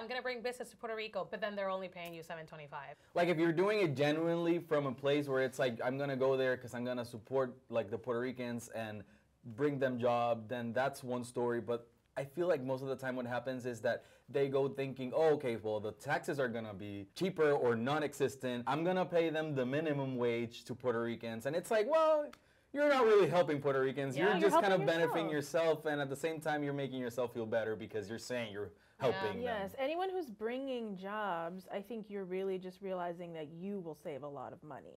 I'm going to bring business to Puerto Rico, but then they're only paying you $7.25. Like, if you're doing it genuinely from a place where it's like, I'm going to go there because I'm going to support, like, the Puerto Ricans and bring them job, then that's one story. But I feel like most of the time what happens is that they go thinking, oh, okay, well, the taxes are going to be cheaper or non-existent. I'm going to pay them the minimum wage to Puerto Ricans. And it's like, well, you're not really helping Puerto Ricans. Yeah, you're just kind of benefiting yourself, and at the same time, you're making yourself feel better because you're saying you're helping them. Yes, anyone who's bringing jobs, I think you're really just realizing that you will save a lot of money.